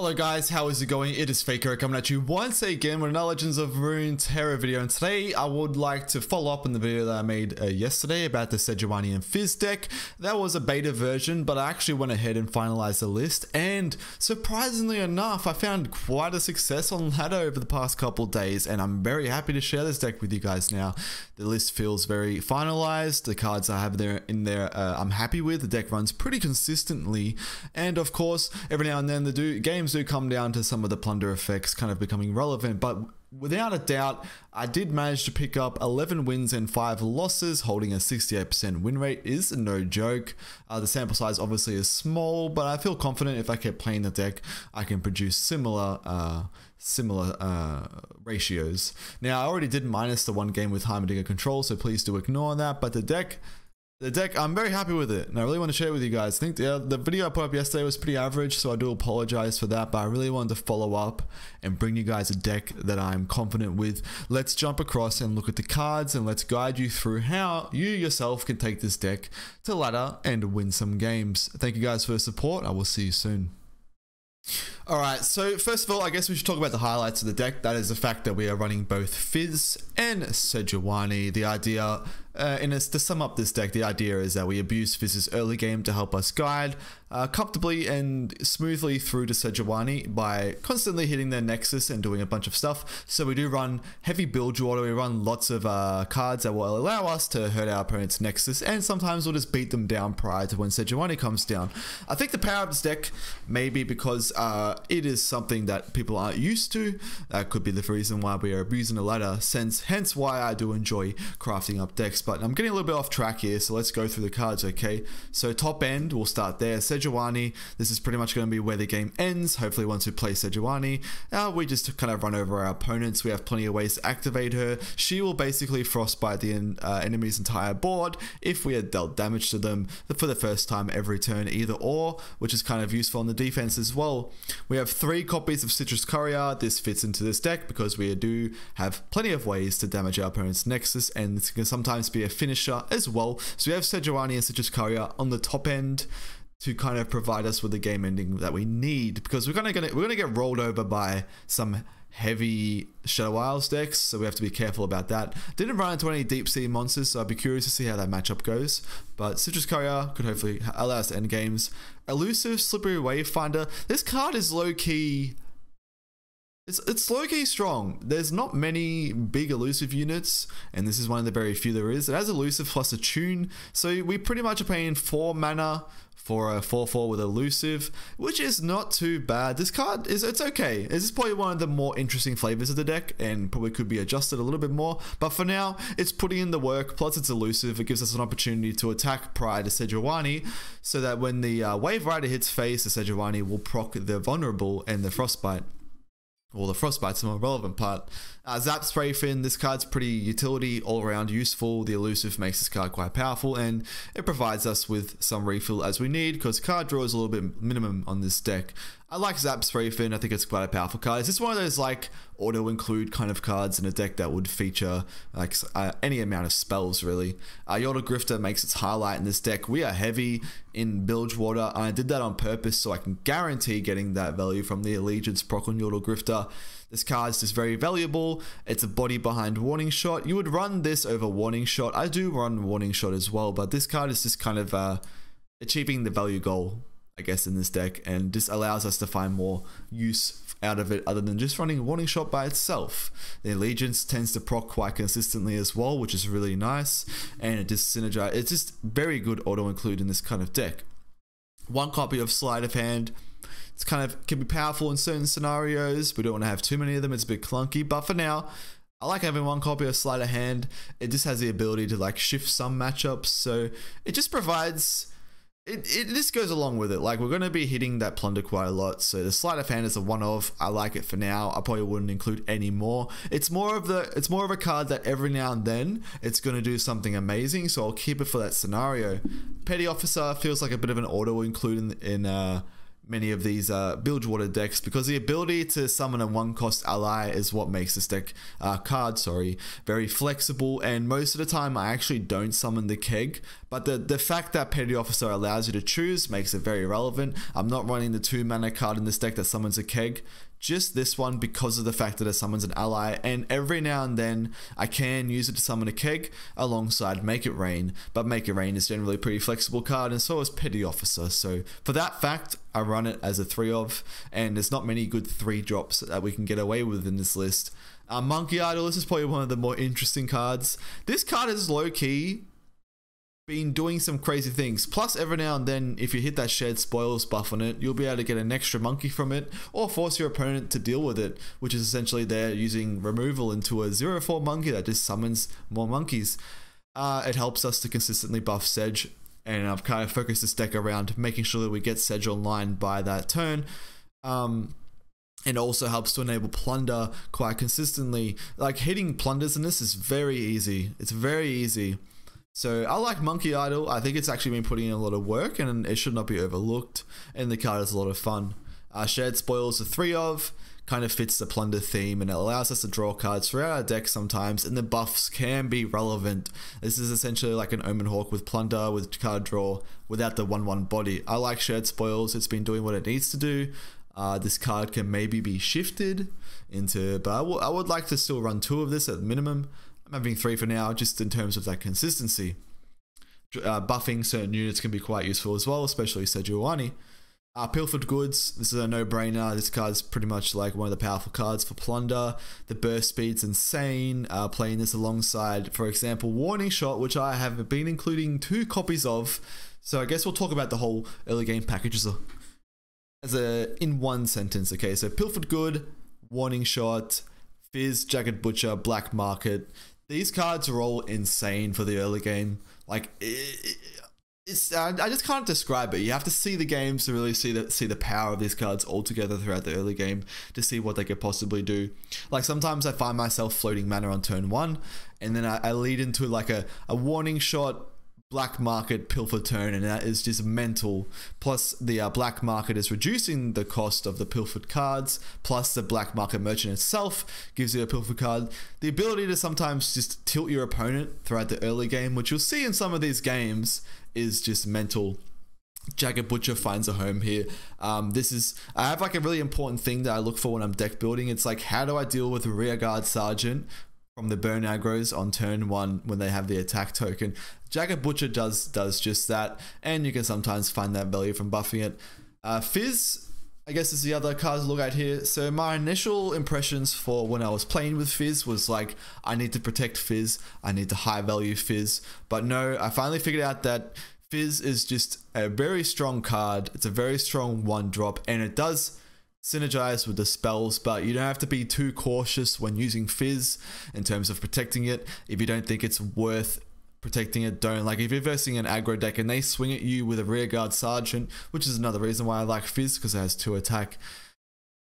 Hello guys, how is it going? It is Faker coming at you once again with another Legends of Runeterra video, and today I would like to follow up on the video that I made yesterday about the Sejuani and Fizz deck. That was a beta version, but I actually went ahead and finalized the list, and surprisingly enough I found quite a success on that over the past couple days, and I'm very happy to share this deck with you guys now. The list feels very finalized, the cards I have there in there I'm happy with, the deck runs pretty consistently, and of course every now and then the games do come down to some of the plunder effects kind of becoming relevant, but without a doubt I did manage to pick up 11 wins and 5 losses, holding a 68% win rate is no joke. The sample size obviously is small, but I feel confident if I kept playing the deck I can produce similar ratios. Now I already did minus the one game with Heimerdinger control, so please do ignore that, but the deck, I'm very happy with it, and I really want to share it with you guys. I think the video I put up yesterday was pretty average, so I do apologize for that, but I really wanted to follow up and bring you guys a deck that I'm confident with. Let's jump across and look at the cards, and let's guide you through how you yourself can take this deck to ladder and win some games. Thank you guys for the support. I will see you soon. Alright, so first of all, I guess we should talk about the highlights of the deck. That is the fact that we are running both Fizz and Sejuani. The idea, to sum up this deck, the idea is that we abuse Fizz's early game to help us guide comfortably and smoothly through to Sejuani by constantly hitting their nexus and doing a bunch of stuff. So we do run heavy Bilgewater, we run lots of cards that will allow us to hurt our opponent's nexus, and sometimes we'll just beat them down prior to when Sejuani comes down. I think the power of this deck may be because it is something that people aren't used to. That could be the reason why we are abusing the ladder, hence why I do enjoy crafting up decks. But I'm getting a little bit off track here, so let's go through the cards, okay? So top end, we'll start there. Sejuani, this is pretty much going to be where the game ends. Hopefully once we play Sejuani, we just kind of run over our opponents. We have plenty of ways to activate her. She will basically frostbite the enemy's entire board if we had dealt damage to them for the first time every turn, either or, which is kind of useful on the defense as well. We have 3 copies of Citrus Courier. This fits into this deck because we do have plenty of ways to damage our opponent's nexus, and this can sometimes be a finisher as well. So we have Sejuani and Citrus Courier on the top end to kind of provide us with the game ending that we need, because we're gonna get rolled over by some heavy Shadow Isles decks, so we have to be careful about that. Didn't run into any deep sea monsters, so I'd be curious to see how that matchup goes, but Citrus Courier could hopefully allow us to end games. Elusive Slippery Wavefinder, this card is low-key, it's low-key strong. There's not many big elusive units, and this is one of the very few there is. It has elusive plus attune, so we pretty much are paying 4 mana for a 4/4 with elusive, which is not too bad. This card is, it's okay. This is probably one of the more interesting flavors of the deck, and probably could be adjusted a little bit more, but for now it's putting in the work, plus it's elusive. It gives us an opportunity to attack prior to Sejuani, so that when the Wave Rider hits face, the Sejuani will proc the vulnerable and the Frostbite. Well, the Frostbite's the more relevant part. Zap Sprayfin, this card's pretty utility, all around useful. The elusive makes this card quite powerful, and it provides us with some refill as we need, because card draw is a little bit minimum on this deck. I like Zap Sprayfin, I think it's quite a powerful card. It's just one of those like auto-include kind of cards in a deck that would feature like any amount of spells really. Yordle Grifter makes its highlight in this deck. We are heavy in Bilgewater, and I did that on purpose so I can guarantee getting that value from the Allegiance proc on Yordle Grifter. This card is just very valuable. It's a body behind Warning Shot. You would run this over Warning Shot. I do run Warning Shot as well, but this card is just kind of achieving the value goal, I guess, in this deck, and just allows us to find more use out of it other than just running Warning Shot by itself. The Allegiance tends to proc quite consistently as well, which is really nice, and it just synergizes. It's just very good auto-include in this kind of deck. 1 copy of Slide of Hand. It's kind of can be powerful in certain scenarios. We don't want to have too many of them. It's a bit clunky, but for now, I like having 1 copy of Sleight of Hand. It just has the ability to like shift some matchups, so it just provides. It just goes along with it. Like, we're going to be hitting that plunder quite a lot, so the Sleight of Hand is a one-off. I like it for now. I probably wouldn't include any more. It's more of a card that every now and then it's going to do something amazing, so I'll keep it for that scenario. Petty Officer feels like a bit of an auto include in many of these Bilgewater decks, because the ability to summon a 1-cost ally is what makes this deck very flexible. And most of the time I actually don't summon the keg, but the fact that Petty Officer allows you to choose makes it very relevant. I'm not running the 2-mana card in this deck that summons a keg, just this one, because of the fact that it summons an ally, and every now and then I can use it to summon a keg alongside Make It Rain, but Make It Rain is generally a pretty flexible card, and so is Petty Officer. So for that fact, I run it as a 3-of, and there's not many good 3-drops that we can get away with in this list. Monkey Idol, this is probably one of the more interesting cards. This card is low-key been doing some crazy things. Plus, every now and then, if you hit that Shared Spoils buff on it, you'll be able to get an extra monkey from it, or force your opponent to deal with it, which is essentially they're using removal into a 0-4 monkey that just summons more monkeys. It helps us to consistently buff Sedge, and I've kind of focused this deck around making sure that we get Sedge online by that turn. It also helps to enable Plunder quite consistently. Like, hitting Plunders in this is very easy. It's very easy. So I like Monkey Idol. I think it's actually been putting in a lot of work, and it should not be overlooked, and the card is a lot of fun. Shared Spoils, a 3-of, kind of fits the Plunder theme, and it allows us to draw cards throughout our deck sometimes, and the buffs can be relevant. This is essentially like an Omen Hawk with Plunder, with card draw, without the 1-1 body. I like Shared Spoils. It's been doing what it needs to do. This card can maybe be shifted into, but I would like to still run 2 of this at minimum. I'm having 3 for now, just in terms of that consistency. Buffing certain units can be quite useful as well, especially Sejuani. Pilfered Goods, this is a no-brainer. This card's pretty much like one of the powerful cards for Plunder. The burst speed's insane. Playing this alongside, for example, Warning Shot, which I have been including 2 copies of. So I guess we'll talk about the whole early game package in one sentence. Okay, so Pilfered Good, Warning Shot, Fizz, Jagged Butcher, Black Market. These cards are all insane for the early game. Like, I just can't describe it. You have to see the games to really see the power of these cards all together throughout the early game to see what they could possibly do. Like, sometimes I find myself floating mana on turn 1, and then I lead into like a Warning Shot, Black Market, Pilfer turn, and that is just mental. Plus the Black Market is reducing the cost of the pilfered cards, plus the Black Market merchant itself gives you a pilfer card. The ability to sometimes just tilt your opponent throughout the early game, which you'll see in some of these games, is just mental. Jagged Butcher finds a home here. I have like a really important thing that I look for when I'm deck building. It's like, how do I deal with Rearguard Sergeant from the burn aggros on turn 1 when they have the attack token? Jagged Butcher does just that, and you can sometimes find that value from buffing it. Fizz, I guess, is the other card to look at here. So my initial impressions for when I was playing with Fizz was like, I need to protect Fizz, I need to high value Fizz, but no, I finally figured out that Fizz is just a very strong card. It's a very strong 1-drop, and it does synergize with the spells, but you don't have to be too cautious when using Fizz in terms of protecting it. If you don't think it's worth protecting it, don't. Like, if you're versing an aggro deck and they swing at you with a Rearguard Sergeant, which is another reason why I like Fizz, because it has 2 attack,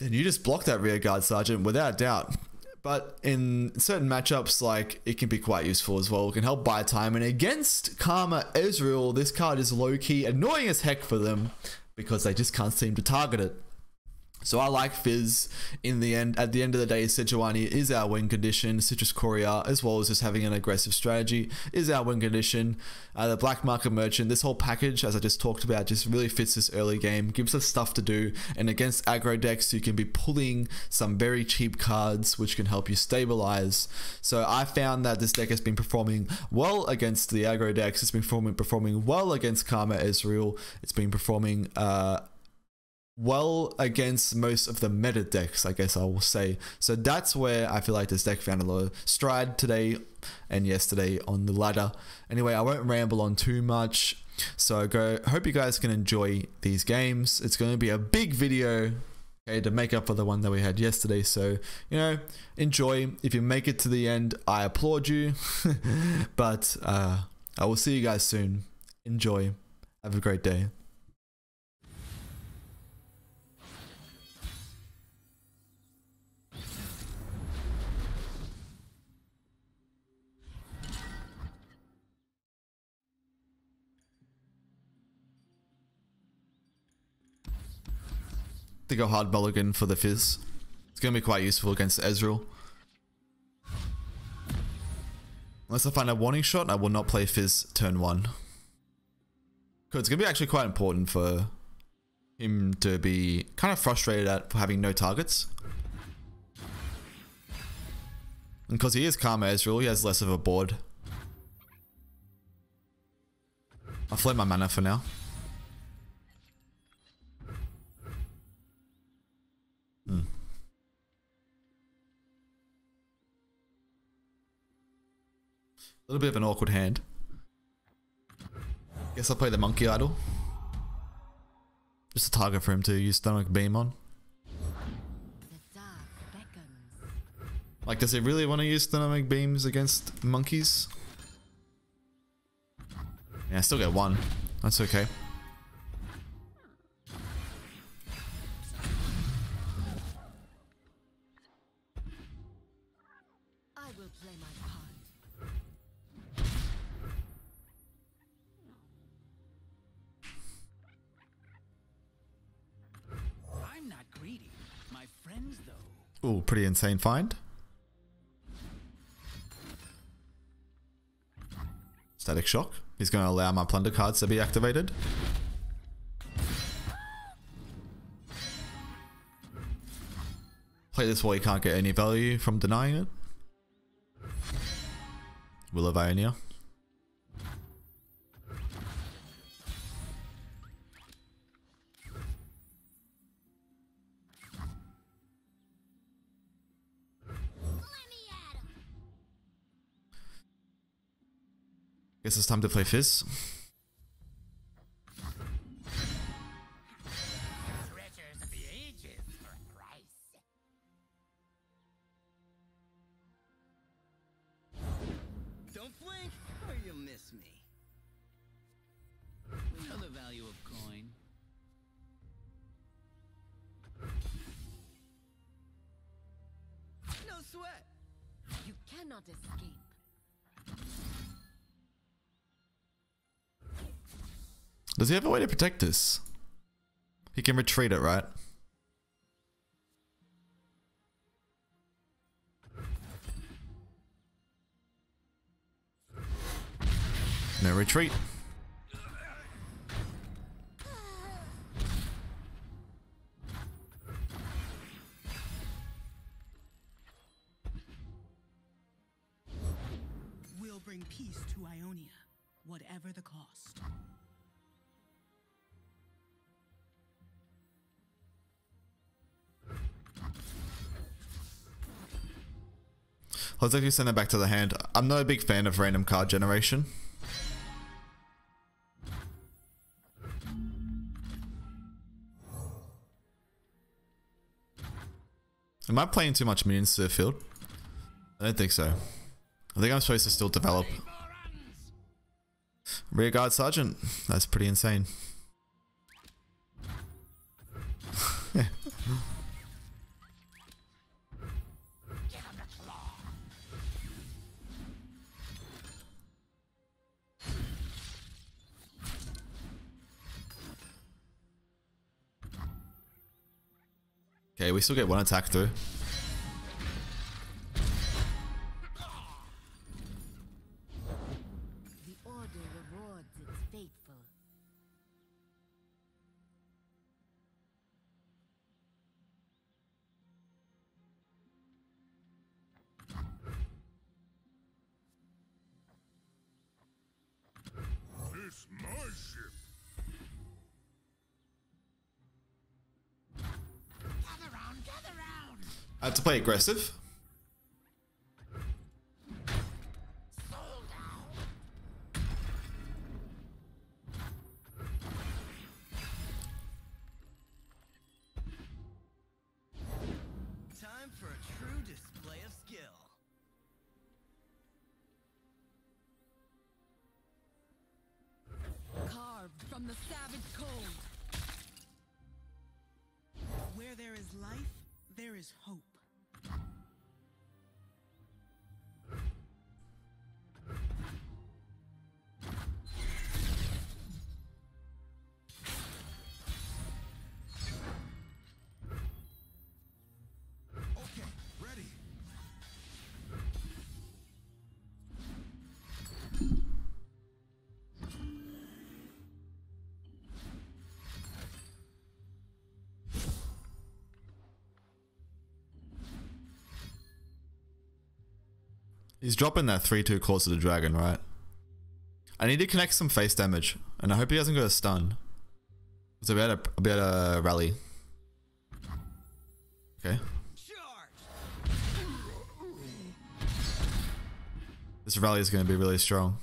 then you just block that Rearguard Sergeant without doubt. But in certain matchups, like, it can be quite useful as well. It can help buy time, and against Karma Ezreal, this card is low-key annoying as heck for them because they just can't seem to target it. So I like Fizz in the end. At the end of the day, Sejuani is our win condition. Citrus Courier, as well as just having an aggressive strategy, is our win condition. The Black Market Merchant, this whole package, as I just talked about, just really fits this early game, gives us stuff to do. And against aggro decks, you can be pulling some very cheap cards, which can help you stabilize. So I found that this deck has been performing well against the aggro decks. It's been performing well against Karma Ezreal. It's been performing well against most of the meta decks, I guess I will say. So that's where I feel like this deck found a lot of stride today and yesterday on the ladder. Anyway, I won't ramble on too much, so hope you guys can enjoy these games. It's going to be a big video, okay, to make up for the one that we had yesterday. So, you know, enjoy. If you make it to the end, I applaud you. But I will see you guys soon. Enjoy. Have a great day. to go hard Mulligan for the Fizz. It's going to be quite useful against Ezreal. Unless I find a Warning Shot, I will not play Fizz turn 1. It's going to be actually quite important for him to be kind of frustrated at having no targets. And because he is Karma Ezreal, he has less of a board. I'll flame my mana for now. A little bit of an awkward hand. Guess I'll play the Monkey Idol. Just a target for him to use Thermo Beam on. Like, does he really want to use Dynamic Beams against monkeys? Yeah, I still get one. That's okay. I will play my part. I'm not greedy. My friends, though. Ooh, pretty insane find. Static Shock. He's going to allow my Plunder cards to be activated. Play this while he can't get any value from denying it. Will of Ionia. Guess it's time to play Fizz. Don't blink or you'll miss me. We know the value of coin. No sweat. You cannot escape. Does he have a way to protect this? He can retreat it, right? No retreat. We'll bring peace to Ionia, whatever the cost. I was actually sending it back to the hand. I'm not a big fan of random card generation. Am I playing too much minions to the field? I don't think so. I think I'm supposed to still develop. Rearguard Sergeant. That's pretty insane. Okay, we still get one attack through. The order rewards its faithful. It's my ship. I have to play aggressive. Time for a true display of skill. Carved from the savage cold. Where there is life, there is hope. He's dropping that 3-2 claws to the dragon, right? I need to connect some face damage, and I hope he doesn't go to stun. So I'll be able to rally. Okay. This rally is going to be really strong.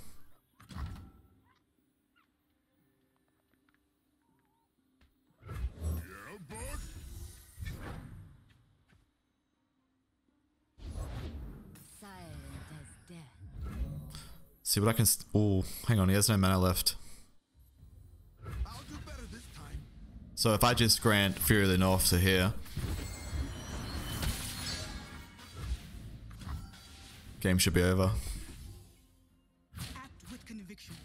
See what I can. Oh, hang on. He has no mana left. I'll do better this time. So if I just grant Fury of the North to here, game should be over. Act with conviction.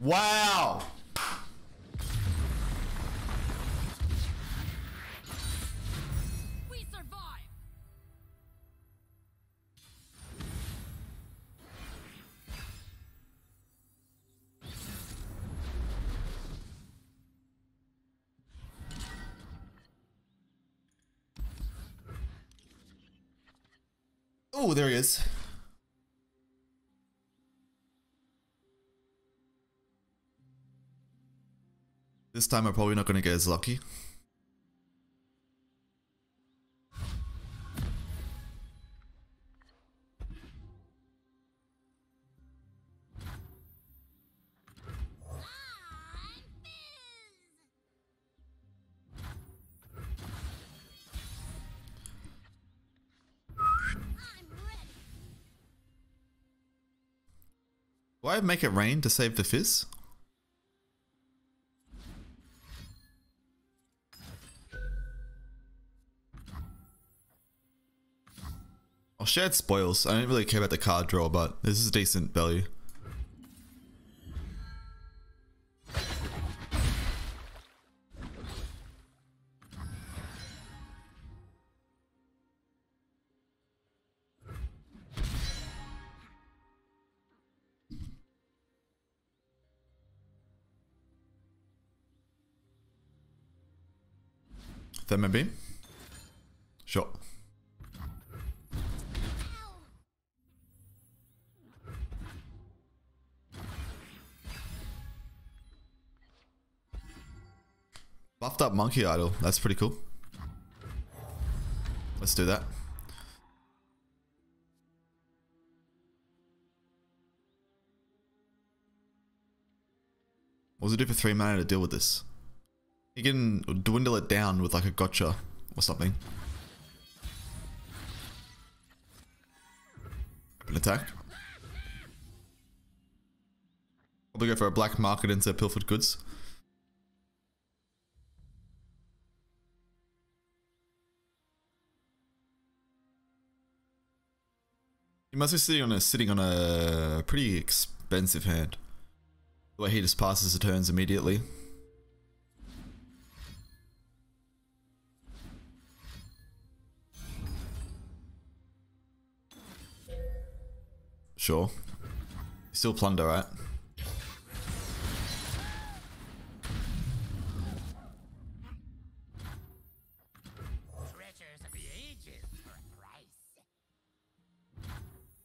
Wow. Oh, there he is. This time I'm probably not going to get as lucky. Will I make it rain to save the Fizz? I'll Shared Spoils. I don't really care about the card draw, but this is decent value. Thermo Beam? Sure. Buffed up Monkey Idol. That's pretty cool. Let's do that. What does it do for 3 mana to deal with this? You can dwindle it down with like a Gotcha or something. Open attack. Probably go for a Black Market into Pilfered Goods. He must be sitting on a pretty expensive hand. The way he just passes the turns immediately. Sure. Still Plunder, right?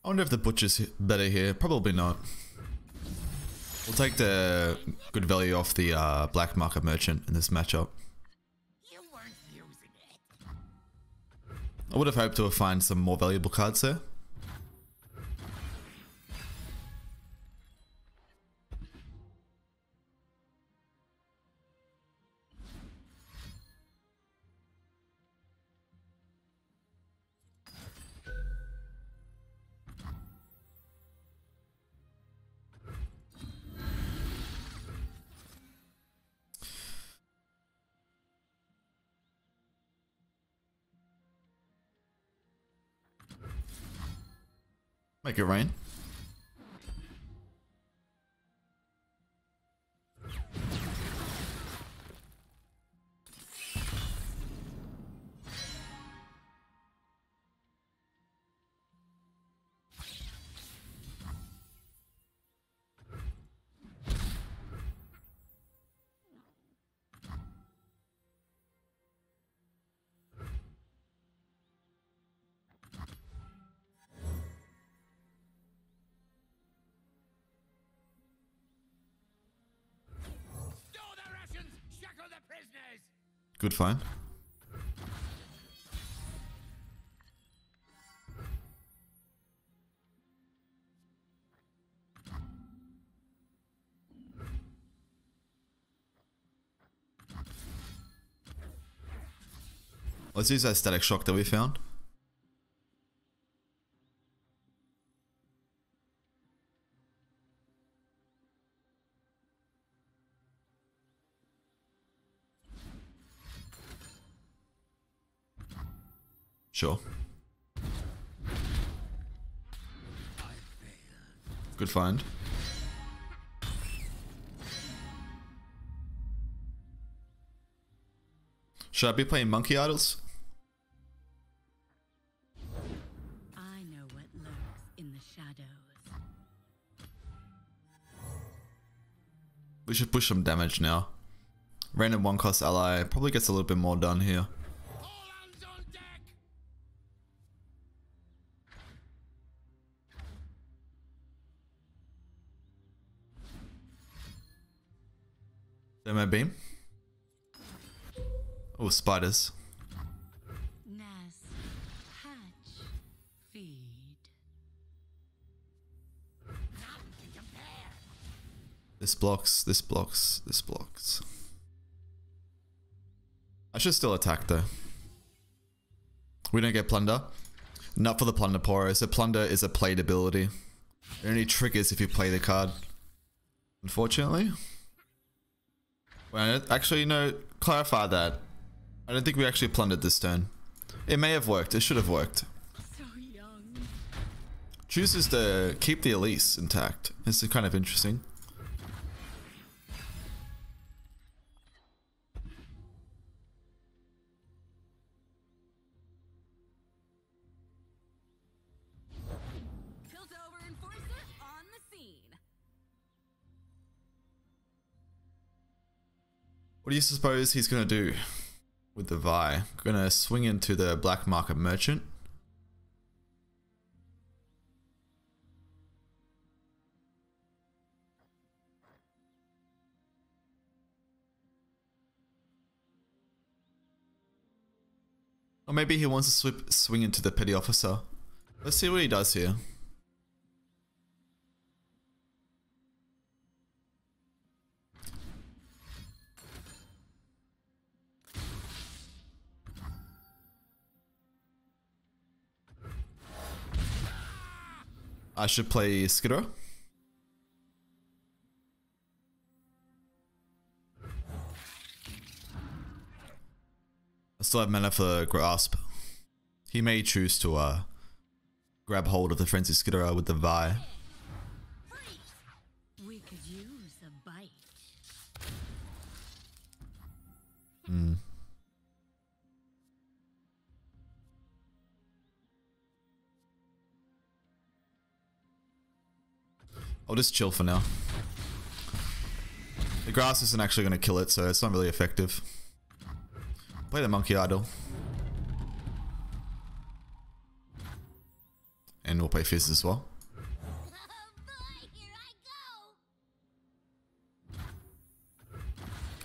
I wonder if the Butcher's better here. Probably not. We'll take the good value off the Black Market Merchant in this matchup. I would have hoped to have found some more valuable cards there. Make it rain. Good find. Let's use that Static Shock that we found. Sure. Good find. Should I be playing Monkey Idols? I know what lurks in the shadows. We should push some damage now. Random 1-cost ally probably gets a little bit more done here. Thermo Beam. Oh, spiders. Nest, hatch, feed. This blocks, this blocks, this blocks. I should still attack though. We don't get plunder. Not for the plunder poro, so plunder is a played ability. It only triggers if you play the card. Unfortunately. Wait, actually, no, clarify that. I don't think we actually plundered this turn. It may have worked, it should have worked. So young. Chooses to keep the Elise intact. This is kind of interesting. What do you suppose he's going to do with the Vi? Going to swing into the Black Market Merchant. Or maybe he wants to swing into the Petty Officer. Let's see what he does here. I should play Skiddo. I still have mana for Grasp. He may choose to grab hold of the Frenzy Skiddo with the Vi. We could use a bite. Hmm. I'll just chill for now. The grass isn't actually going to kill it, so it's not really effective. Play the Monkey Idol. And we'll play Fizz as well.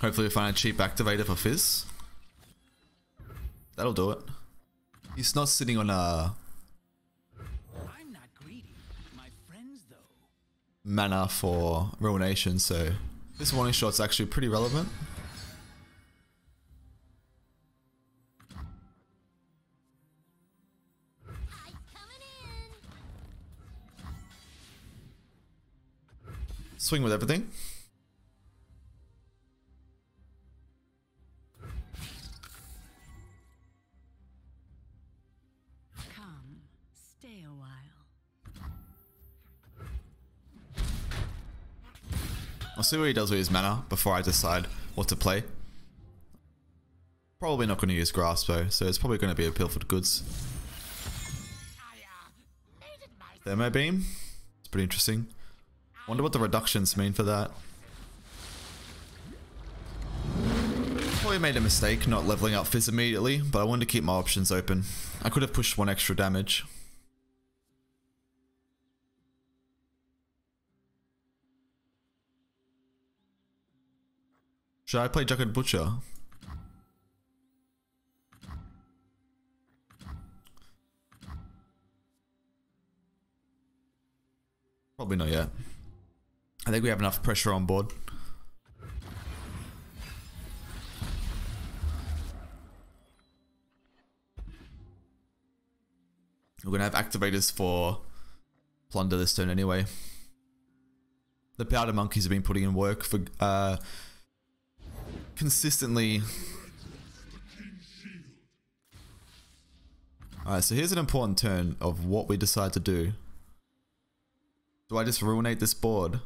Hopefully we'll find a cheap activator for Fizz. That'll do it. He's not sitting on a mana for Ruination, so this Warning Shot's actually pretty relevant. Swing with everything. I'll see what he does with his mana before I decide what to play. Probably not going to use Grasp though, so it's probably going to be a Pilfered Goods. Thermo Beam. It's pretty interesting. Wonder what the reductions mean for that. Probably made a mistake not leveling up Fizz immediately, but I wanted to keep my options open. I could have pushed one extra damage. Should I play Jagged Butcher? Not yet. I think we have enough pressure on board. We're going to have activators for Plunder this turn anyway. The Powder Monkeys have been putting in work for consistently. Alright, so here's an important turn of what we decide to do. Do I just ruinate this board?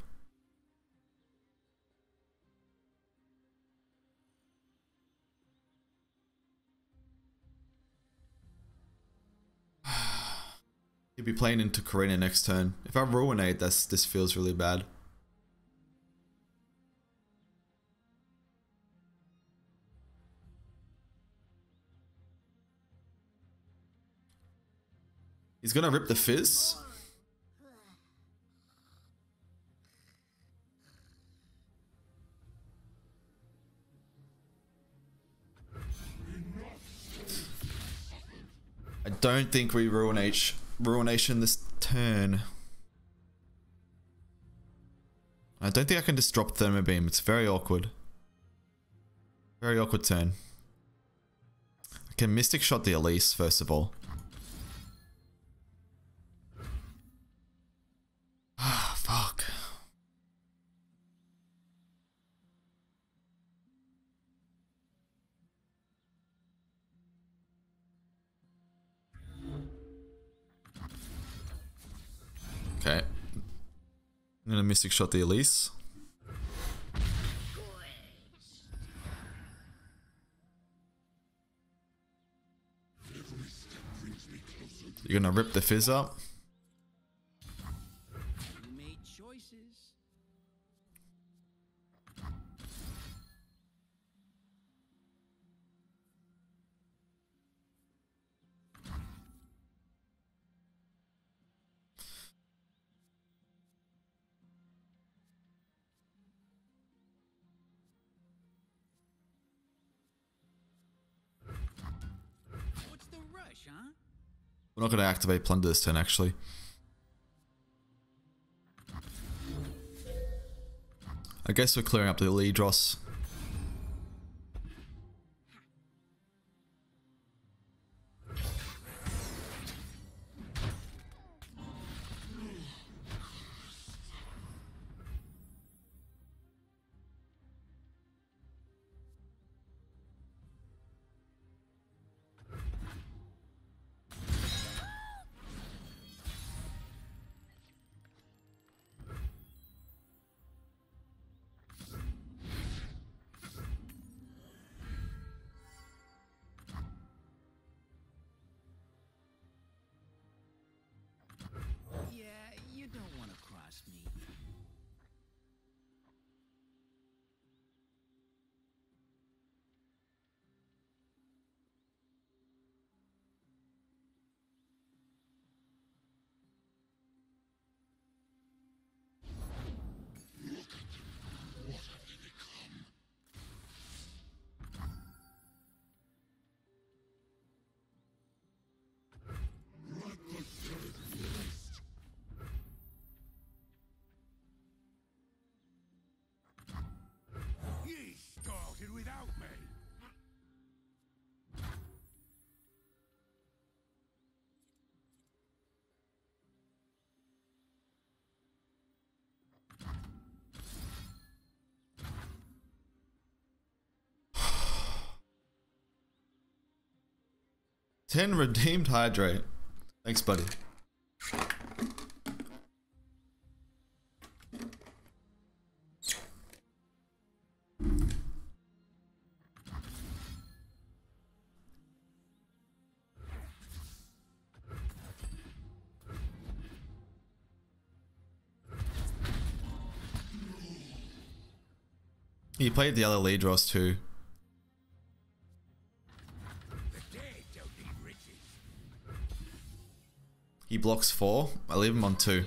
He'll be playing into Karina next turn. If I ruinate, this feels really bad. He's gonna rip the Fizz. I don't think we ruination this turn. I don't think I can just drop Thermo Beam. It's very awkward. Very awkward turn. I can Mystic Shot the Elise first of all. Ah, fuck. Okay, I'm gonna Mystic Shot the Elise. You're gonna rip the Fizz up. We're not going to activate Plunder this turn, actually. I guess we're clearing up the Ledros. Without me. Ten redeemed hydrate. Thanks, buddy. He played the other Ledros too. He blocks 4. I leave him on 2.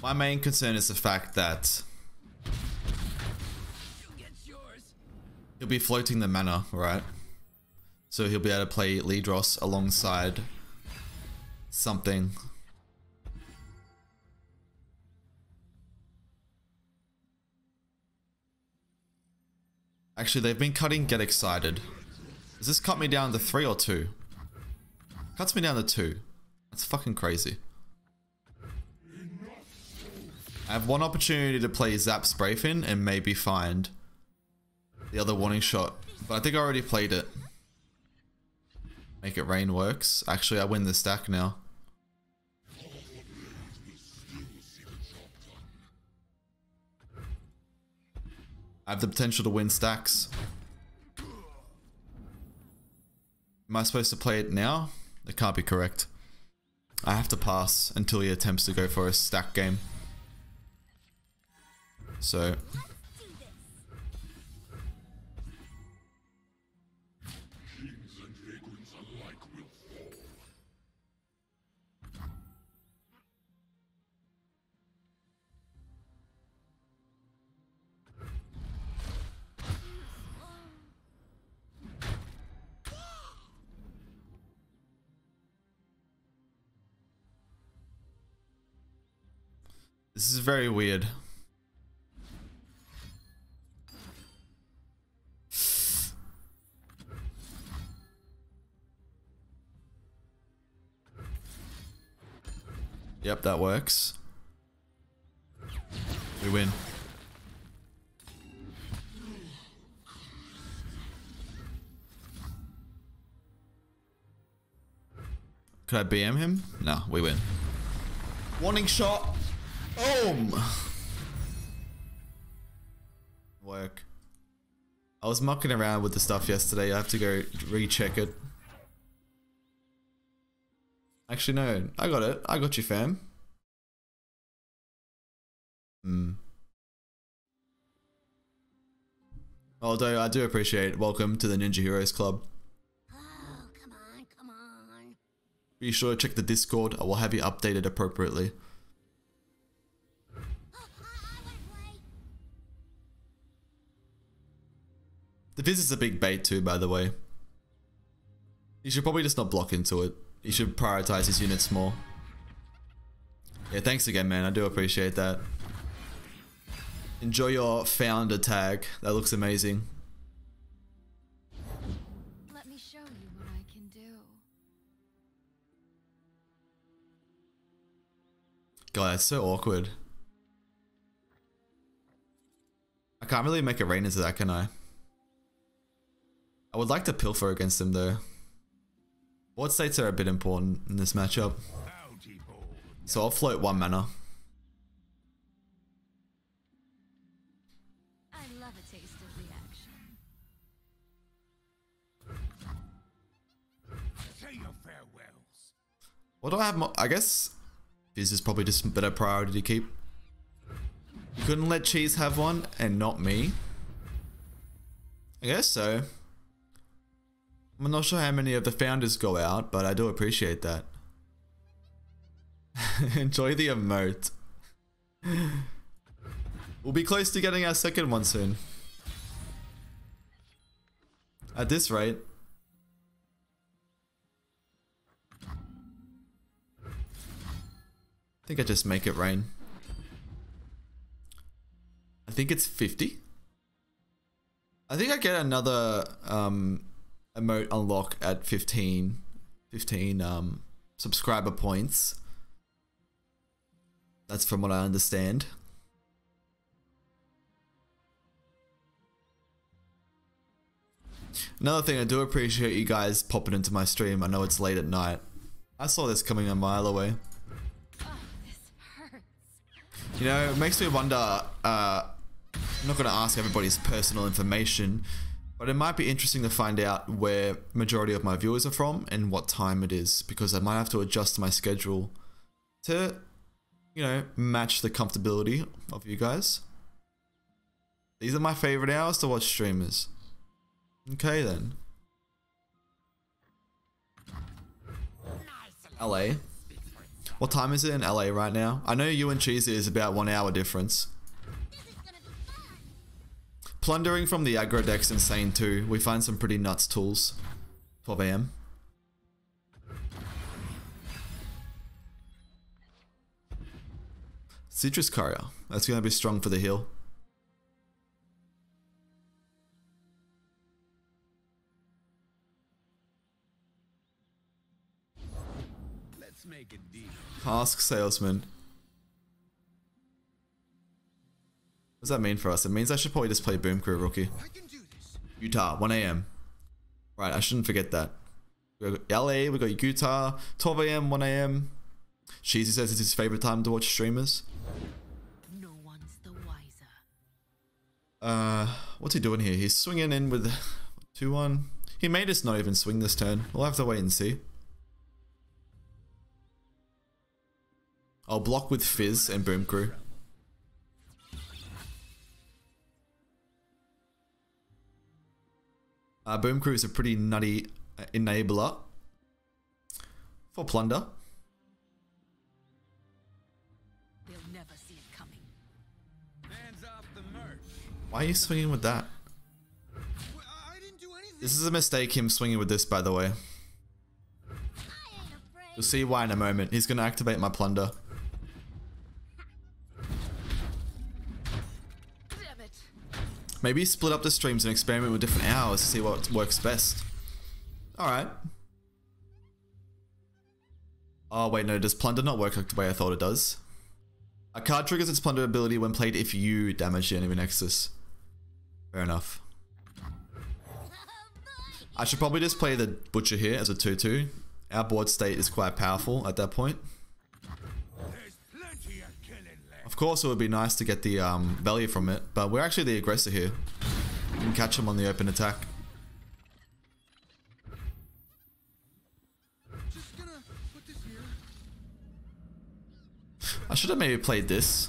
My main concern is the fact that he'll be floating the mana, right? So he'll be able to play Ledros alongside something. Actually, they've been cutting Get Excited. Does this cut me down to 3 or 2? Cuts me down to 2. That's fucking crazy. I have one opportunity to play Zap Sprayfin and maybe find the other Warning Shot, but I think I already played it. Make It Rain works. Actually, I win the stack now. I have the potential to win stacks. Am I supposed to play it now? That can't be correct. I have to pass until he attempts to go for a stack game. So this is very weird. Yep, that works. We win. Could I BM him? No, we win. Warning shot. Boom. Work. I was mucking around with the stuff yesterday. I have to go recheck it. Actually, no. I got it. I got you, fam. Although, I do appreciate it. Welcome to the Ninja Heroes Club. Oh, come on, come on. Be sure to check the Discord. I will have you updated appropriately. The Fizz is a big bait too, by the way. You should probably just not block into it. He should prioritize his units more. Yeah, thanks again, man. I do appreciate that. Enjoy your founder tag. That looks amazing. Let me show you what I can do. God, that's so awkward. I can't really make it rain into that, can I? I would like to pilfer against him, though. Board states are a bit important in this matchup, so I'll float 1 mana. I love a taste of reaction. Say your farewells. What do I have more? I guess Fizz is probably just a better priority to keep. You couldn't let Cheese have one and not me? I guess so. I'm not sure how many of the founders go out, but I do appreciate that. Enjoy the emote. We'll be close to getting our second one soon. At this rate. I think I just make it rain. I think it's 50. I think I get another... emote unlock at 15 subscriber points. That's from what I understand. Another thing, I do appreciate you guys popping into my stream. I know it's late at night. I saw this coming a mile away. Oh, this hurts. You know, it makes me wonder, I'm not going to ask everybody's personal information, but it might be interesting to find out where majority of my viewers are from and what time it is, because I might have to adjust my schedule to, you know, match the comfortability of you guys. These are my favorite hours to watch streamers. Okay then. LA. What time is it in LA right now? I know you and Cheesy is about 1 hour difference. Plundering from the aggro deck's insane too. We find some pretty nuts tools. 12 a.m. Citrus Courier. That's going to be strong for the heal. Let's make it deep. Task Salesman. What does that mean for us? It means I should probably just play Boom Crew Rookie. Utah, 1 AM. Right, I shouldn't forget that. We got LA, we got Utah, 12 AM, 1 AM. Cheesy says it's his favorite time to watch streamers. No one's the wiser. What's he doing here? He's swinging in with 2-1. He made us not even swing this turn. We'll have to wait and see. I'll block with Fizz and Boom Crew. Boom Crew is a pretty nutty enabler for Plunder. They'll never see it coming. Hands off the merch. Why are you swinging with that? Well, I didn't do anything. This is a mistake, him swinging with this, by the way. You'll see why in a moment. He's going to activate my Plunder. Maybe split up the streams and experiment with different hours to see what works best. Alright. Oh wait, no, does Plunder not work like the way I thought it does? A card triggers its Plunder ability when played if you damage the enemy nexus. Fair enough. I should probably just play the Butcher here as a 2-2. Our board state is quite powerful at that point. Of course, it would be nice to get the value from it, but we're actually the aggressor here. We can catch him on the open attack. Just gonna put this here. I should have maybe played this.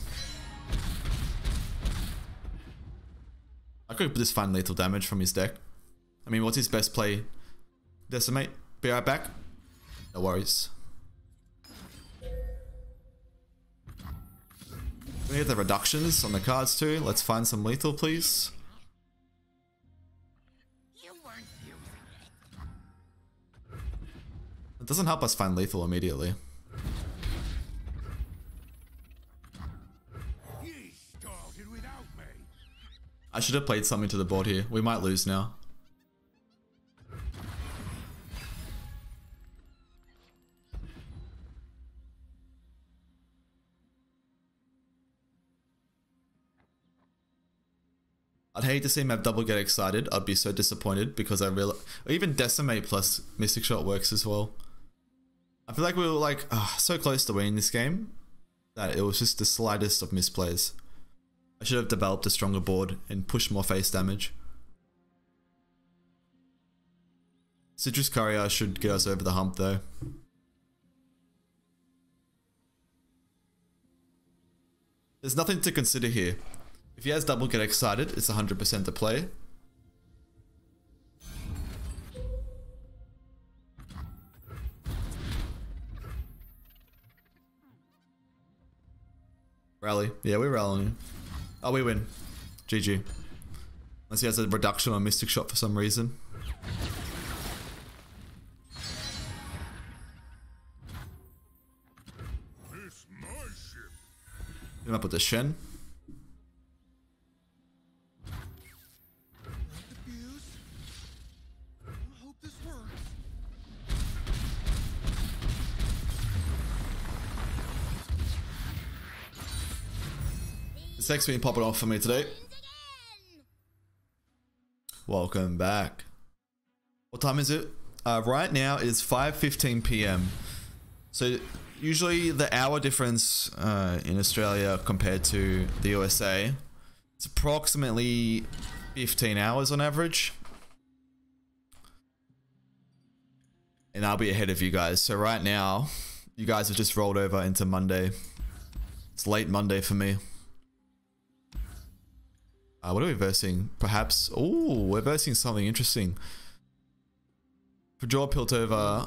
I could put this fine lethal damage from his deck. I mean, what's his best play? Decimate. Be right back. No worries. We need the reductions on the cards too. Let's find some lethal, please. It doesn't help us find lethal immediately. I should have played something to the board here. We might lose now. I'd hate to see him have double Get Excited. I'd be so disappointed because I realize even Decimate plus Mystic Shot works as well. I feel like we were like so close to winning this game that it was just the slightest of misplays. I should have developed a stronger board and pushed more face damage. Citrus Courier should get us over the hump though. There's nothing to consider here. If he has double Get Excited, it's 100% to play. Rally. Yeah, we're rallying. Oh, we win. GG. Unless he has a reduction on Mystic Shot for some reason. It's my ship. Hit him up with the Shen. Thanks for popping off for me today. Welcome back. What time is it? Right now is 5:15 PM. So usually the hour difference in Australia compared to the USA, it's approximately 15 hours on average. And I'll be ahead of you guys. So right now, you guys have just rolled over into Monday. It's late Monday for me. What are we versing? Perhaps. Oh, we're versing something interesting. Draw Pilt over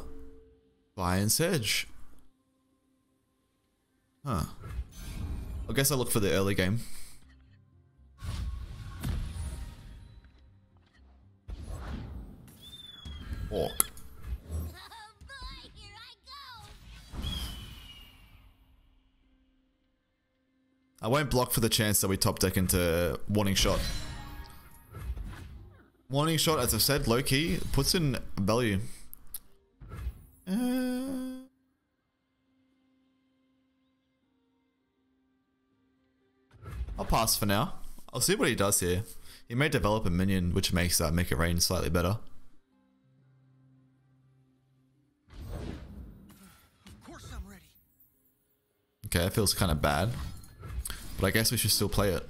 Vi and Sedge. Huh. I guess I'll look for the early game. Orc. I won't block for the chance that we top deck into Warning Shot. Warning Shot, as I've said, low key, puts in value. I'll pass for now. I'll see what he does here. He may develop a minion, which makes Make It Rain slightly better. Of course I'm ready. Okay, that feels kind of bad. But I guess we should still play it.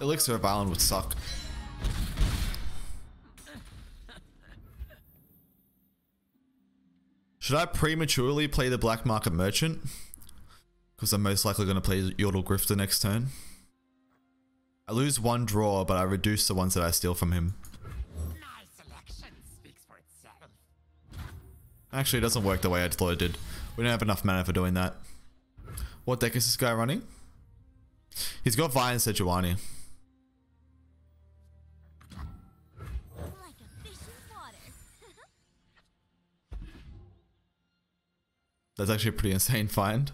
Elixir of Island would suck. Should I prematurely play the Black Market Merchant? Because I'm most likely going to play Yordle Grifter next turn. I lose one draw, but I reduce the ones that I steal from him. My selection speaks for itself. Actually, it doesn't work the way I thought it did. We don't have enough mana for doing that. What deck is this guy running? He's got Vi and Sejuani. That's actually a pretty insane find.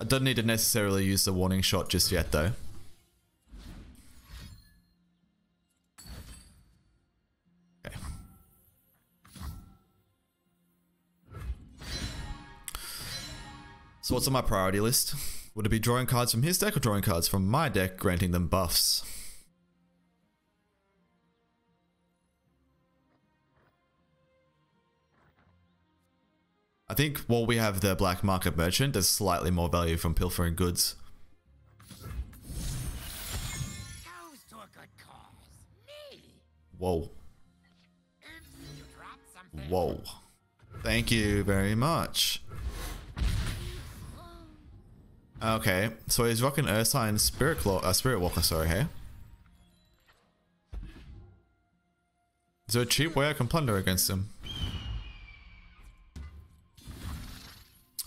I don't need to necessarily use the Warning Shot just yet though. Okay. So what's on my priority list? Would it be drawing cards from his deck or drawing cards from my deck, granting them buffs? I think while we have the Black Market Merchant, there's slightly more value from Pilfering Goods. Whoa. Whoa. Thank you very much. Okay, so he's rocking Ursine Spirit Walker, sorry, hey? Is there a cheap way I can plunder against him?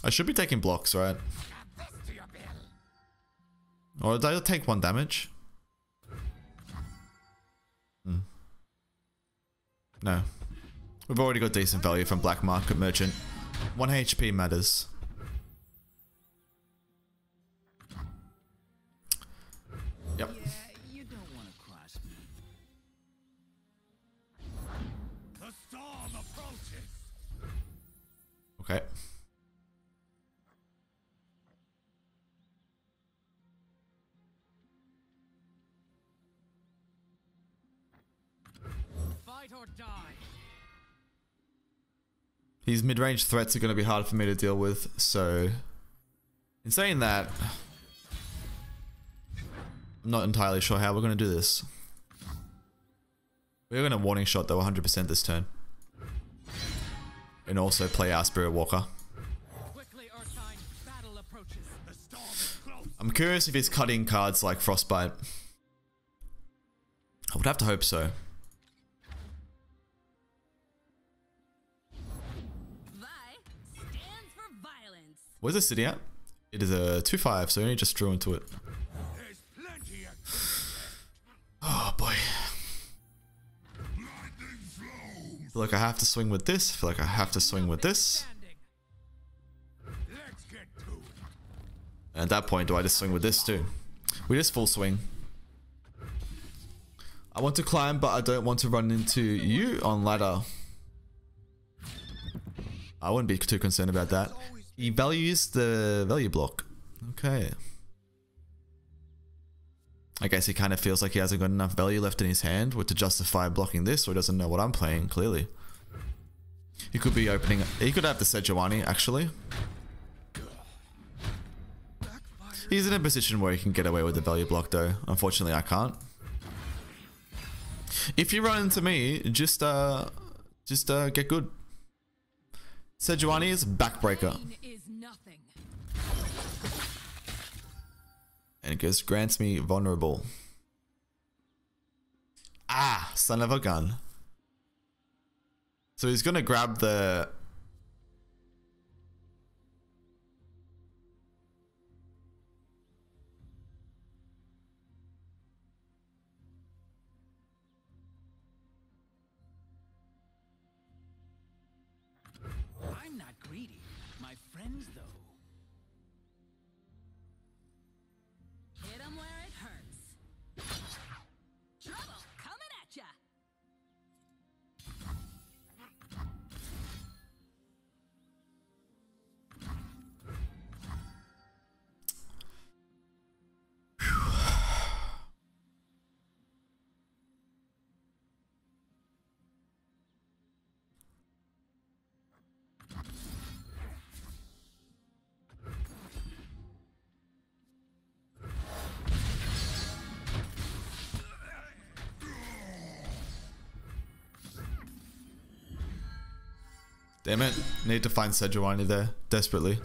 I should be taking blocks, right? Or did I take one damage? Hmm. No. We've already got decent value from Black Market Merchant. 1 HP matters. Yep. Okay. These mid-range threats are going to be hard for me to deal with, so in saying that, I'm not entirely sure how we're going to do this. We're going to Warning Shot though 100% this turn. And also play our Spirit Walker. I'm curious if he's cutting cards like Frostbite. I would have to hope so. Where's the city at? It is a 2-5, so I only just drew into it. Oh boy. I feel like I have to swing with this. I feel like I have to swing with this. And at that point, do I just swing with this too? We just full swing. I want to climb, but I don't want to run into you on ladder. I wouldn't be too concerned about that. He values the value block. Okay. I guess he kind of feels like he hasn't got enough value left in his hand to justify blocking this, or he doesn't know what I'm playing, clearly. He could be opening... He could have the Sejuani, actually. He's in a position where he can get away with the value block though. Unfortunately, I can't. If you run into me, just get good. Sejuani is backbreaker. And it just grants me vulnerable. Ah, son of a gun. So he's gonna grab the... Damn it, need to find Sejuani there, desperately.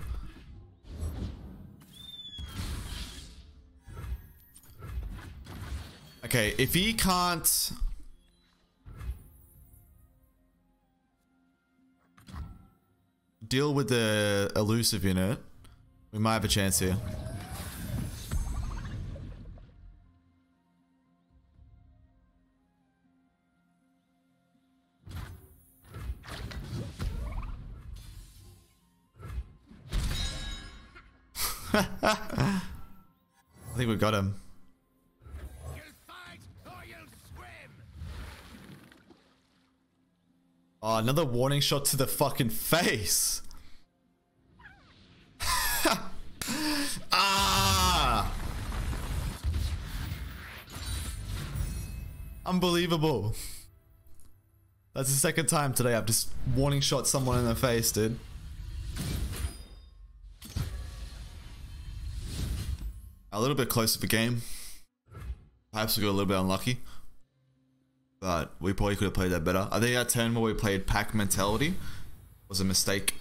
Okay, if he can't... deal with the elusive unit, we might have a chance here. I think we got him. You'll fight or you'll swim. Oh, another warning shot to the fucking face. Ah! Unbelievable. That's the second time today I've just warning shot someone in the face, dude. A little bit closer for game. Perhaps we got a little bit unlucky, but we probably could have played that better. I think our turn where we played pack mentality was a mistake.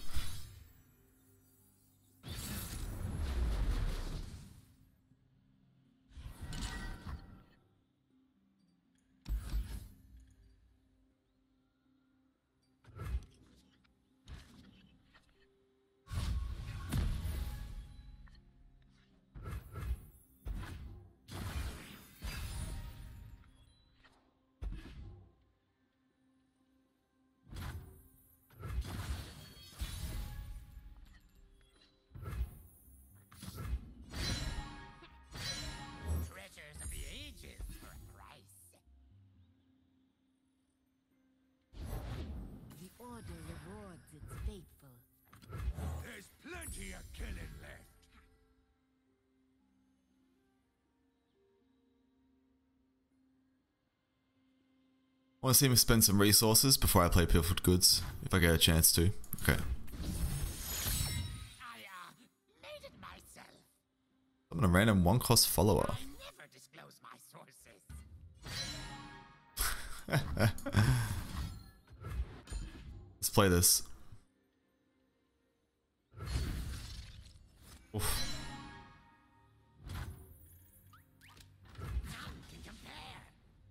I want to see him spend some resources before I play Pilfered Goods, if I get a chance to. Okay. I'm gonna random one cost follower. I never disclose my sources. Let's play this. Oof.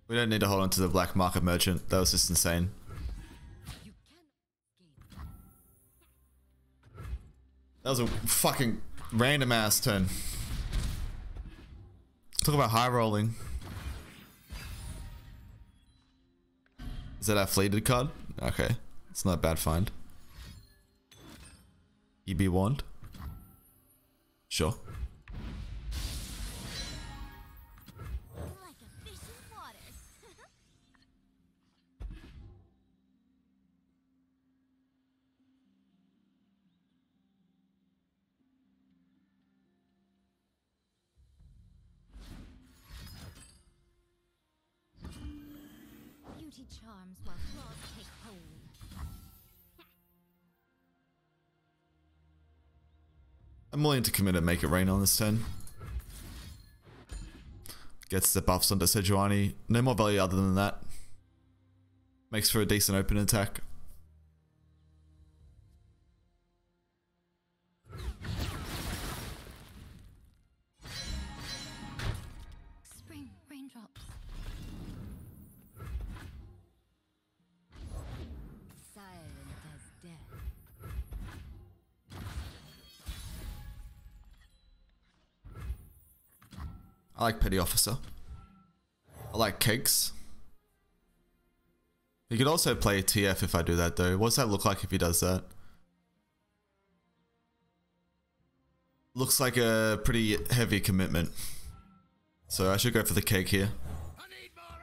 We don't need to hold on to the black market merchant. That was just insane. That was a fucking random ass turn. Talk about high rolling. Is that our fleeted card? Okay. It's not a bad find. You be warned. Sure. Charms while claws take hold. I'm willing to commit and make it rain on this turn. Gets the buffs onto Sejuani. No more value other than that. Makes for a decent open attack. Spring raindrops. Silent as death. I like Petty Officer. I like Cakes. You could also play TF if I do that though. What's that look like if he does that? Looks like a pretty heavy commitment. So I should go for the cake here. I need more hands.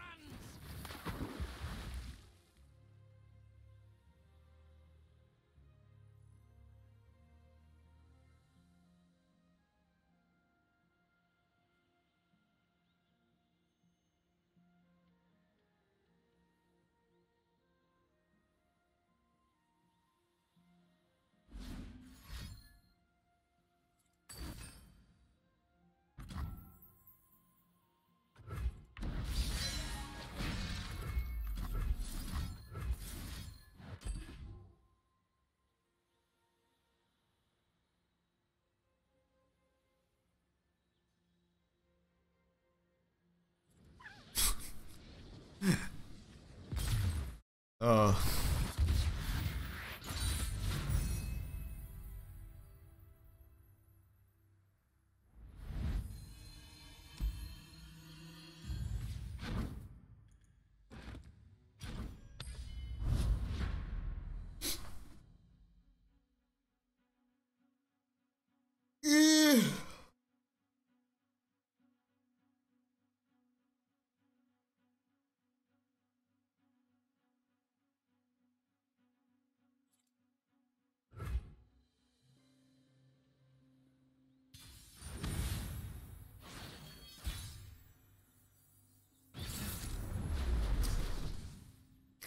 Oh.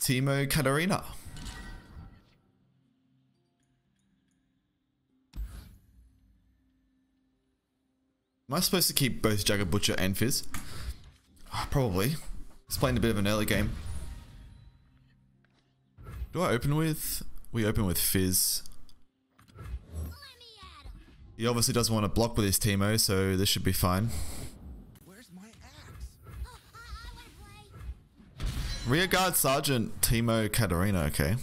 Timo Katarina. Am I supposed to keep both Jagged Butcher and Fizz? Probably. It's playing a bit of an early game. Do I open with? We open with Fizz. He obviously doesn't want to block with his Timo, so this should be fine. Rearguard Sergeant Timo Katarina, okay.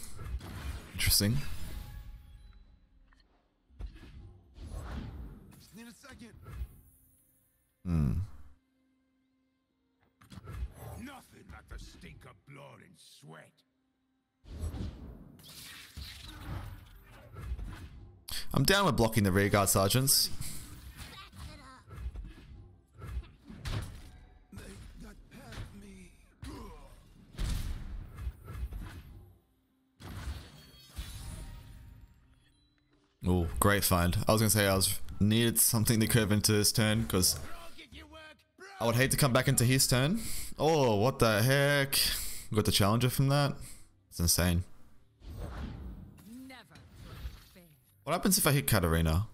Interesting. Just need a second. Nothing like the stink of blood and sweat. I'm down with blocking the Rearguard Sergeants. Oh, great find. I was going to say I was needed something to curve into his turn because I would hate to come back into his turn. Oh, what the heck? Got the challenger from that. It's insane. What happens if I hit Katarina?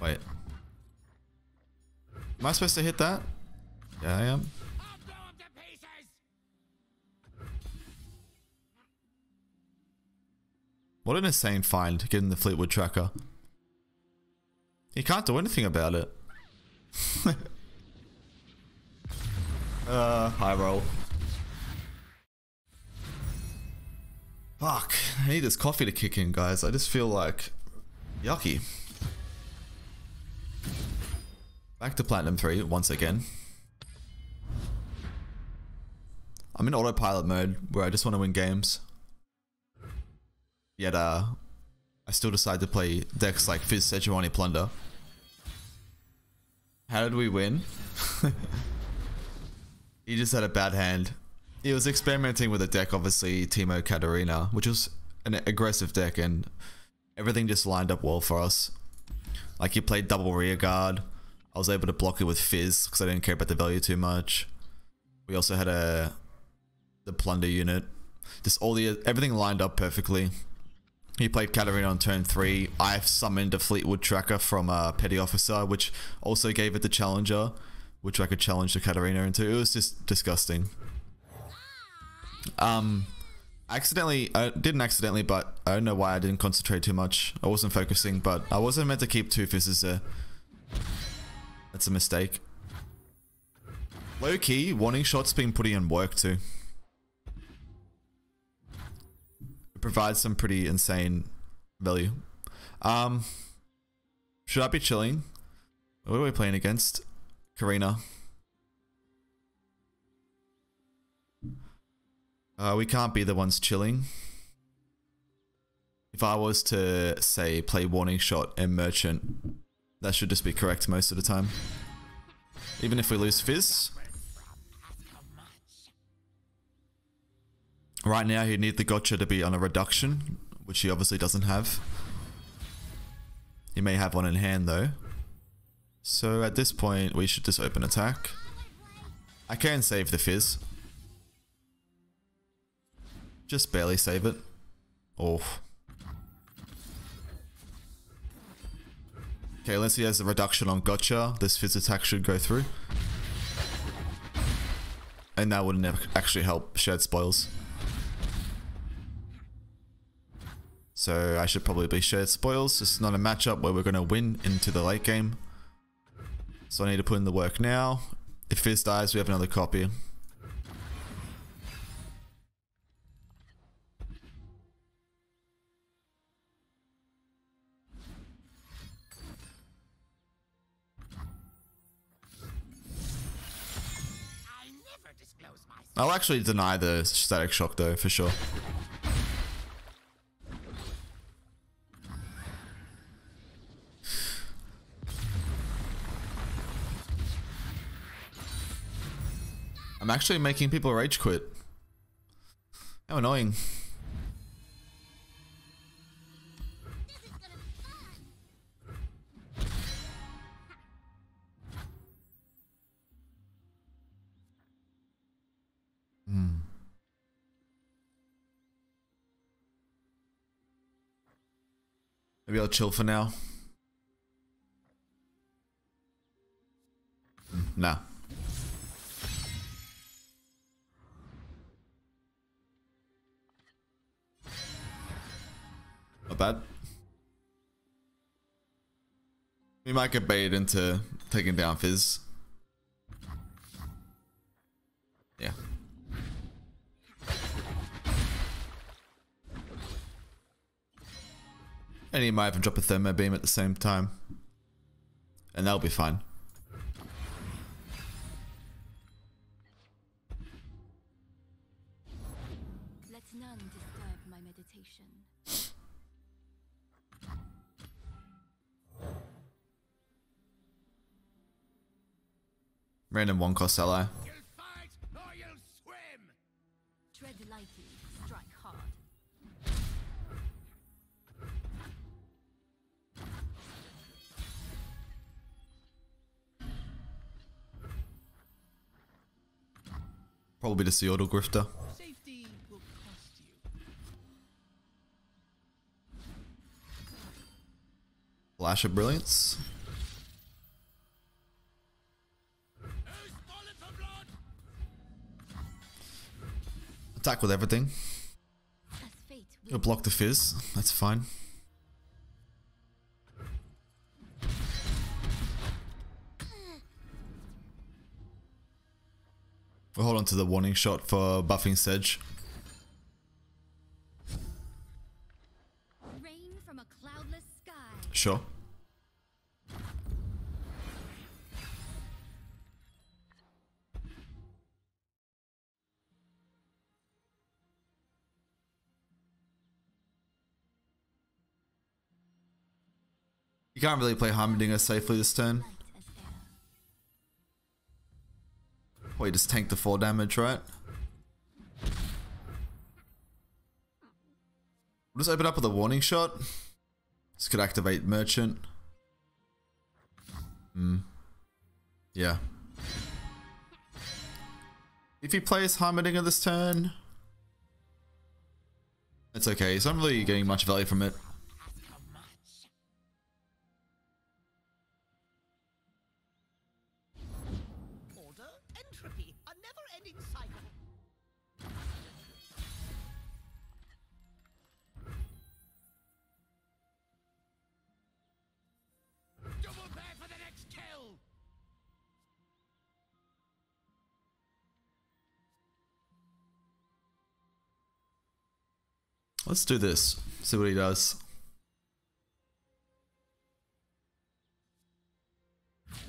Wait. Am I supposed to hit that? Yeah, I am. What an insane find, getting the Fleetwood tracker. He can't do anything about it. High roll. Fuck, I need this coffee to kick in, guys. I just feel like yucky. Back to Platinum 3 once again. I'm in autopilot mode where I just want to win games. Yet, I still decide to play decks like Fizz, Sejuani, Plunder. How did we win? He just had a bad hand. He was experimenting with a deck, obviously, Timo Katarina, which was an aggressive deck, and everything just lined up well for us. Like, he played double Rearguard. I was able to block it with Fizz, because I didn't care about the value too much. We also had the Plunder unit. Everything lined up perfectly. He played Katarina on turn 3. I've summoned a Fleetwood tracker from Petty Officer, which also gave it to Challenger, which I could challenge the Katarina into. It was just disgusting. I didn't accidentally, but I don't know why I didn't concentrate too much. I wasn't focusing, but I wasn't meant to keep two Fizzes there. That's a mistake. Low key, Warning Shot's been putting in work too. It provides some pretty insane value. Should I be chilling? What are we playing against? Karina. We can't be the ones chilling. If I was to say play Warning Shot and Merchant, that should just be correct most of the time. Even if we lose Fizz. Right now he'd need the Gotcha to be on a reduction, which he obviously doesn't have. He may have one in hand though. So at this point we should just open attack. I can save the Fizz. Just barely save it. Oh. Okay, unless he has a reduction on Gotcha, this Fizz attack should go through. And that wouldn't actually help Shared Spoils. So I should probably be Shared Spoils. It's not a matchup where we're going to win into the late game. So I need to put in the work now. If Fizz dies, we have another copy. I'll actually deny the Static Shock though, for sure. I'm actually making people rage quit. How annoying. Maybe I'll chill for now. Nah. Not bad. We might get baited into taking down Fizz. Yeah. And he might even drop a Thermo Beam at the same time. And that'll be fine. Let none disturb my meditation. Random 1-cost ally. You'll fight or you'll swim. Tread lightly, strike hard. Probably just the Yordle Grifter. Safety will cost you. Flash of Brilliance. Attack with everything. You'll block the Fizz. That's fine. We'll hold on to the Warning Shot for buffing Sedge. Rain from a cloudless sky. Sure. You can't really play Heimerdinger safely this turn. Well, you just tank the 4 damage, right? We'll just open up with a Warning Shot. This could activate Merchant. Yeah. If he plays Heimerdinger this turn, It's okay, so I'm really getting much value from it. Let's do this, see what he does.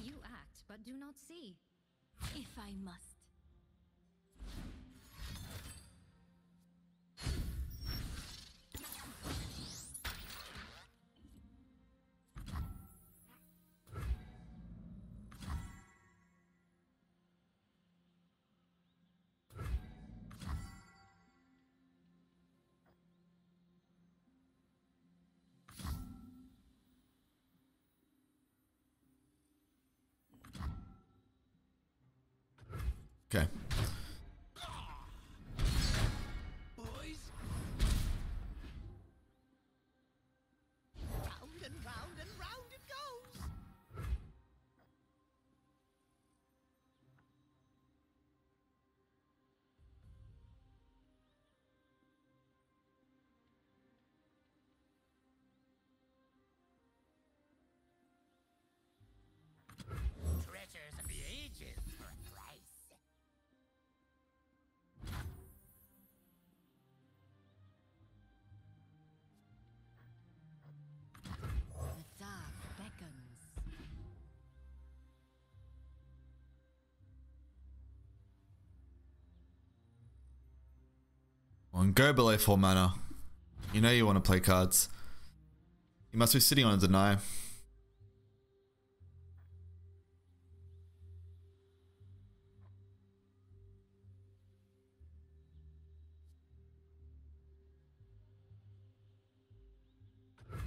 You act, but do not see. If I must. Okay. Boys. Round and round and round it goes. Treasures of the ages. Go below 4 mana. You know you want to play cards. You must be sitting on a deny.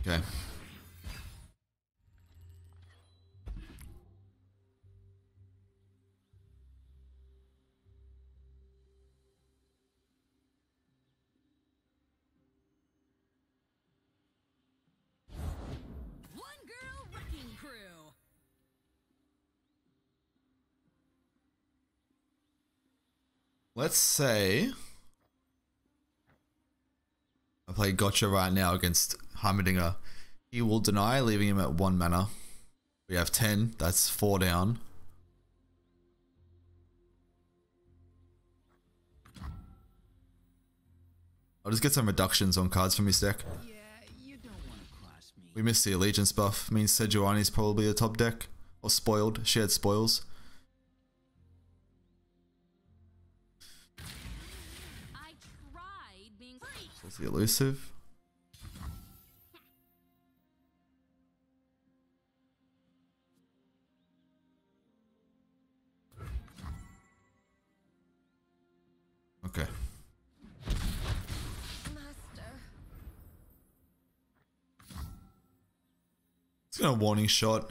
Okay. Let's say I play Gotcha right now against Heimerdinger. He will deny, leaving him at 1 mana. We have 10, that's 4 down. I'll just get some reductions on cards from his deck. Yeah, you don't want to cross me. We missed the allegiance buff, means Sejuani's probably the top deck. Or spoiled, shared spoils. The elusive. Okay. Master. It's gonna warning shot.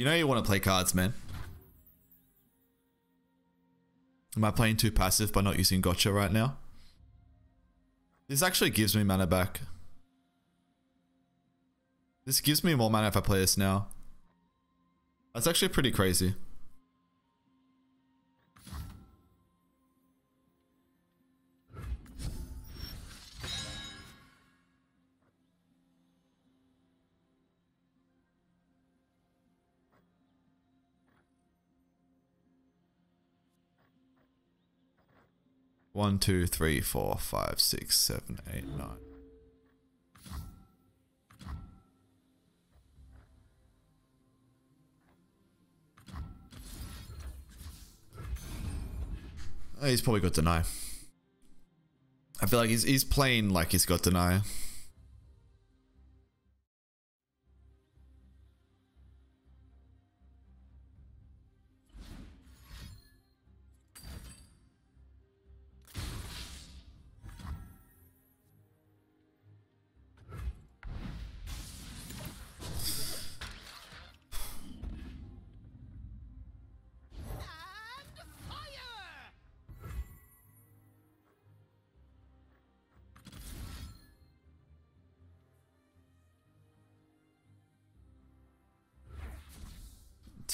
You know you want to play cards, man. Am I playing too passive by not using Gotcha right now? This actually gives me mana back. This gives me more mana if I play this now. That's actually pretty crazy. One, two, three, four, five, six, seven, eight, 9. Oh, he's probably got deny. feel like he's playing like he's got Deny.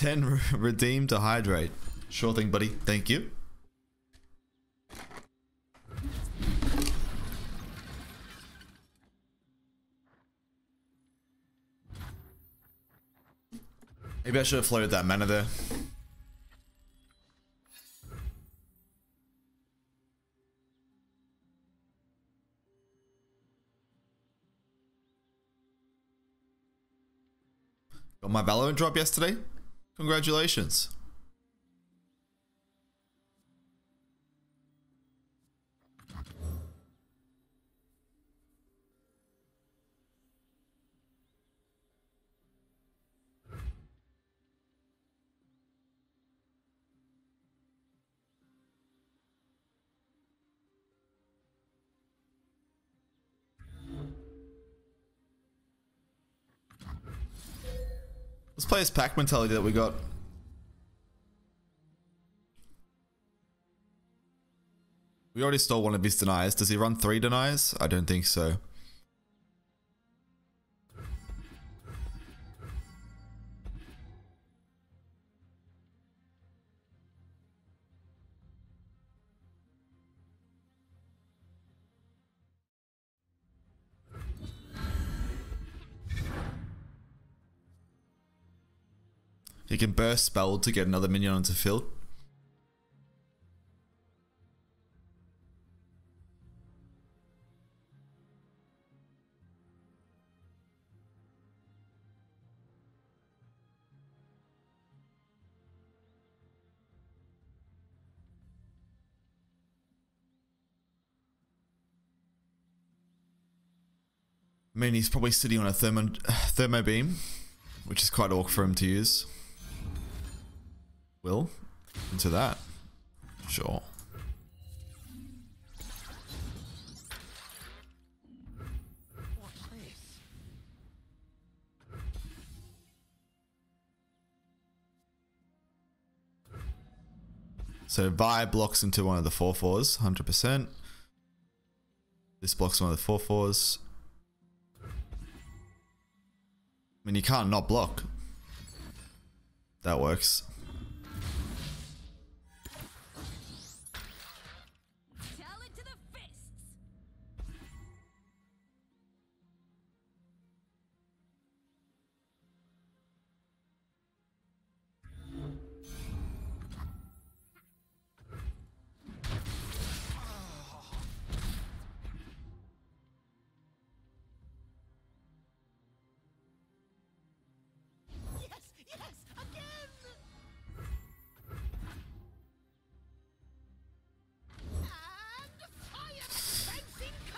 Then redeem to hydrate. Sure thing, buddy. Thank you. Maybe I should have floated that mana there. Got my Valorant drop yesterday. Congratulations. Let's play this pack mentality that we got. We already stole one of his deniers. Does he run 3 deniers? I don't think so. You can burst spell to get another minion onto field. I mean, he's probably sitting on a thermo beam, which is quite awkward for him to use. Will? Into that? Sure. So Vi blocks into one of the 4/4s, 100%. This blocks one of the 4/4s. I mean, you can't not block. That works.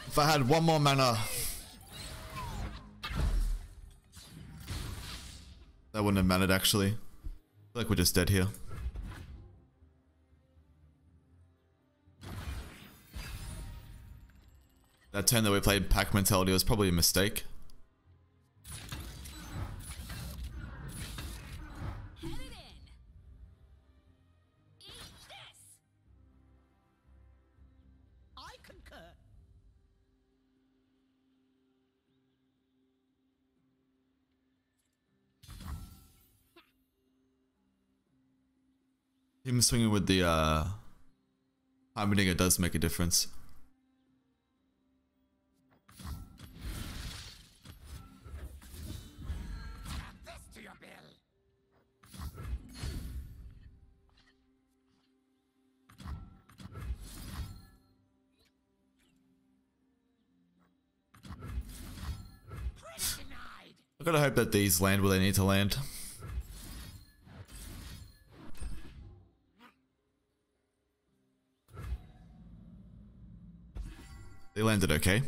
If I had one more mana, that wouldn't have mattered actually. I feel like we're just dead here. That turn that we played pack mentality was probably a mistake. Him swinging with the Heimerdinger does make a difference. I gotta hope that these land where they need to land. landed okay.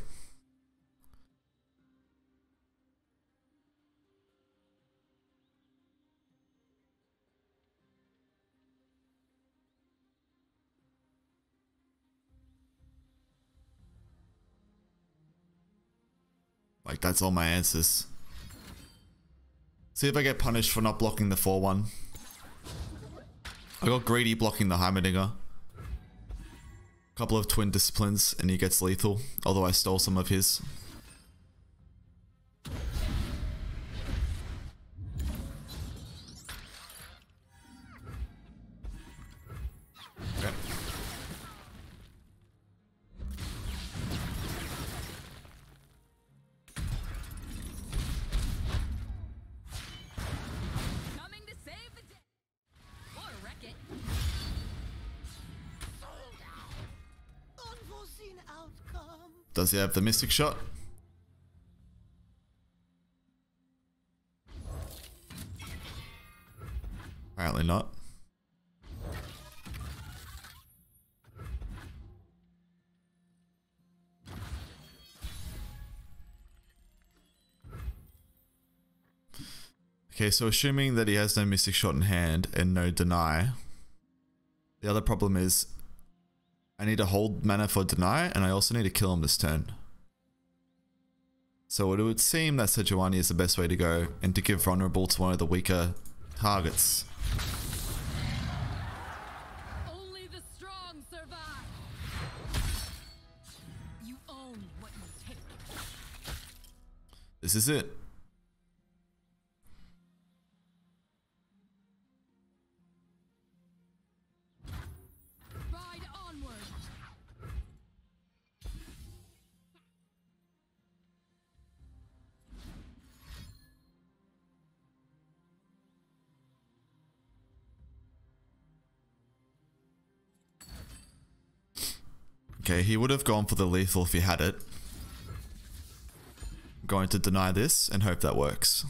Like, that's all my answers. See if I get punished for not blocking the 4-1. I got greedy blocking the Heimerdinger. Couple of twin disciplines and he gets lethal, although I stole some of his. Okay. Does he have the Mystic Shot? Apparently not. Okay, so assuming that he has no Mystic Shot in hand and no Deny, the other problem is I need to hold mana for Deny, and I also need to kill him this turn. So it would seem that Sejuani is the best way to go, and to give vulnerable to one of the weaker targets. Only the strong survive. You own what you take. This is it. Okay, he would have gone for the lethal if he had it. I'm going to deny this and hope that works.